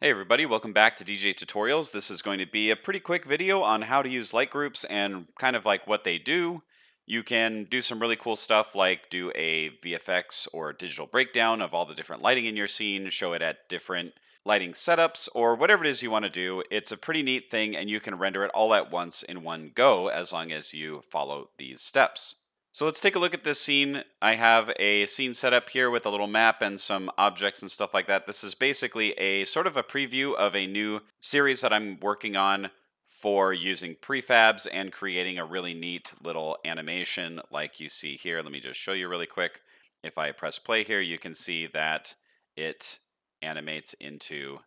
Hey everybody, welcome back to DJ Tutorials. This is going to be a pretty quick video on how to use light groups and kind of like what they do. You can do some really cool stuff like do a VFX or digital breakdown of all the different lighting in your scene, show it at different lighting setups or whatever it is you want to do. It's a pretty neat thing and you can render it all at once in one go as long as you follow these steps. So let's take a look at this scene. I have a scene set up here with a little map and some objects and stuff like that. This is basically a sort of a preview of a new series that I'm working on for using prefabs and creating a really neat little animation like you see here. Let me just show you really quick. If I press play here, you can see that it animates into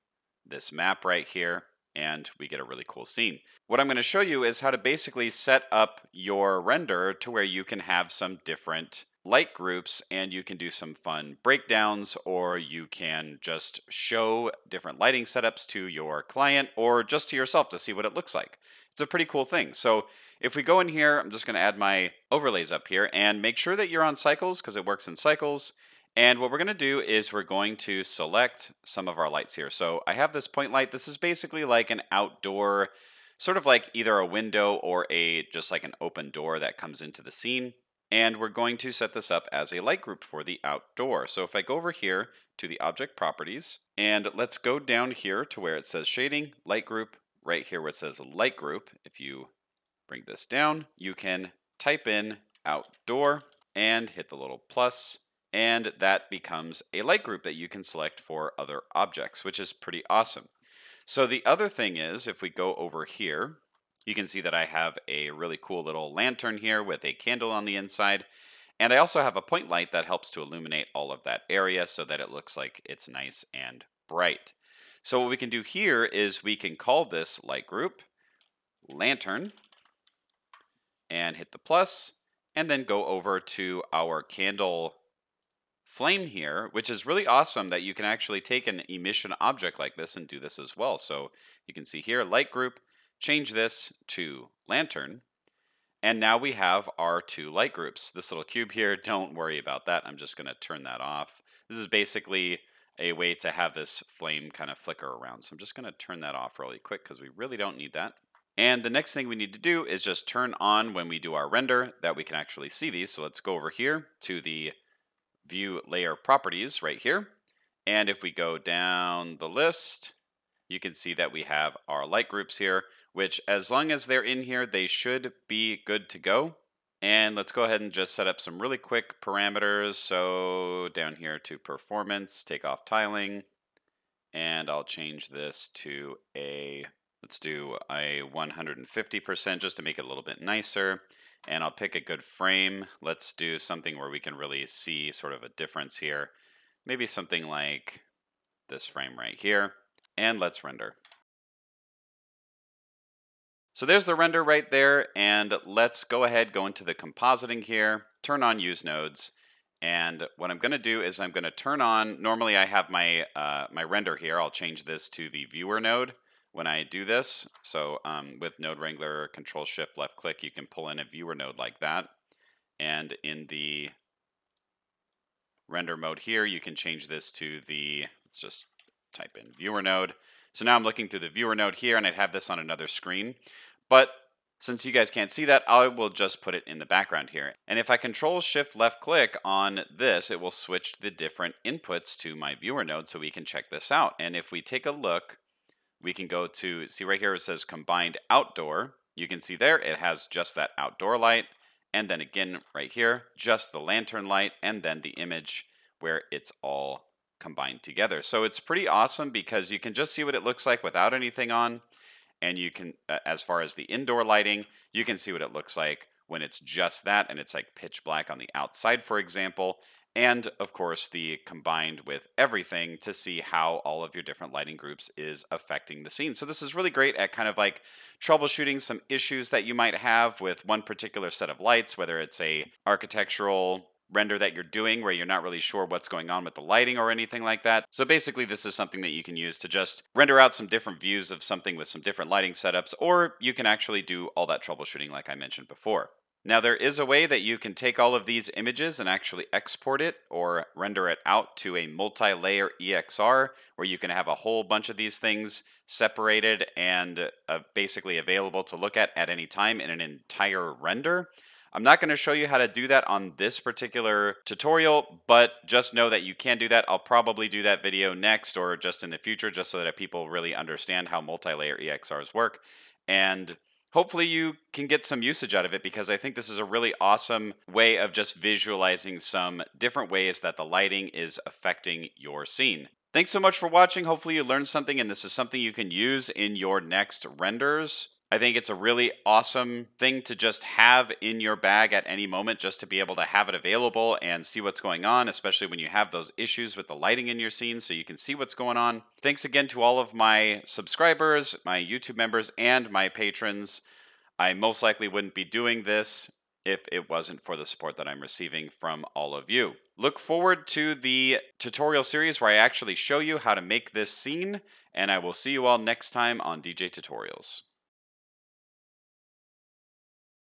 this map right here, and we get a really cool scene. What I'm going to show you is how to basically set up your render to where you can have some different light groups and you can do some fun breakdowns, or you can just show different lighting setups to your client or just to yourself to see what it looks like. It's a pretty cool thing. So if we go in here, I'm just going to add my overlays up here and make sure that you're on Cycles because it works in Cycles. And what we're going to do is we're going to select some of our lights here. So I have this point light. This is basically like an outdoor, sort of like either a window or a just like an open door that comes into the scene. And we're going to set this up as a light group for the outdoor. So if I go over here to the object properties and let's go down here to where it says shading, light group, right here where it says light group. If you bring this down, you can type in outdoor and hit the little plus. And that becomes a light group that you can select for other objects, which is pretty awesome. So the other thing is, if we go over here, you can see that I have a really cool little lantern here with a candle on the inside. And I also have a point light that helps to illuminate all of that area so that it looks like it's nice and bright. So what we can do here is we can call this light group lantern and hit the plus, and then go over to our candle flame here, which is really awesome that you can actually take an emission object like this and do this as well. So you can see here, light group, change this to lantern. And now we have our two light groups. This little cube here, don't worry about that. I'm just going to turn that off. This is basically a way to have this flame kind of flicker around. So I'm just going to turn that off really quick because we really don't need that. And the next thing we need to do is just turn on when we do our render that we can actually see these. So let's go over here to the view layer properties right here. And if we go down the list, you can see that we have our light groups here, which as long as they're in here, they should be good to go. And let's go ahead and just set up some really quick parameters. So down here to performance, take off tiling, and I'll change this to a, let's do a 150% just to make it a little bit nicer. And I'll pick a good frame. Let's do something where we can really see sort of a difference here. Maybe something like this frame right here. And let's render. So there's the render right there. And let's go ahead, go into the compositing here, turn on use nodes. And what I'm going to do is I'm going to turn on, normally I have my, render here. I'll change this to the viewer node when I do this. So with Node Wrangler, Control Shift left click, you can pull in a viewer node like that. And in the render mode here, you can change this to the, let's just type in viewer node. So now I'm looking through the viewer node here and I'd have this on another screen. But since you guys can't see that, I will just put it in the background here. And if I Control Shift left click on this, it will switch the different inputs to my viewer node so we can check this out. And if we take a look, we can go to, see right here it says combined outdoor. You can see there it has just that outdoor light. And then again right here, just the lantern light and then the image where it's all combined together. So it's pretty awesome because you can just see what it looks like without anything on. And you can, as far as the indoor lighting, you can see what it looks like when it's just that and it's like pitch black on the outside, for example. And of course the combined with everything to see how all of your different lighting groups is affecting the scene. So this is really great at kind of like troubleshooting some issues that you might have with one particular set of lights, whether it's a architectural render that you're doing where you're not really sure what's going on with the lighting or anything like that. So basically this is something that you can use to just render out some different views of something with some different lighting setups, or you can actually do all that troubleshooting like I mentioned before. Now there is a way that you can take all of these images and actually export it or render it out to a multi-layer EXR where you can have a whole bunch of these things separated and basically available to look at any time in an entire render. I'm not going to show you how to do that on this particular tutorial, but just know that you can do that. I'll probably do that video next or just in the future just so that people really understand how multi-layer EXRs work. And hopefully you can get some usage out of it because I think this is a really awesome way of just visualizing some different ways that the lighting is affecting your scene. Thanks so much for watching. Hopefully you learned something and this is something you can use in your next renders. I think it's a really awesome thing to just have in your bag at any moment, just to be able to have it available and see what's going on, especially when you have those issues with the lighting in your scene so you can see what's going on. Thanks again to all of my subscribers, my YouTube members, and my patrons. I most likely wouldn't be doing this if it wasn't for the support that I'm receiving from all of you. Look forward to the tutorial series where I actually show you how to make this scene, and I will see you all next time on DJ Tutorials.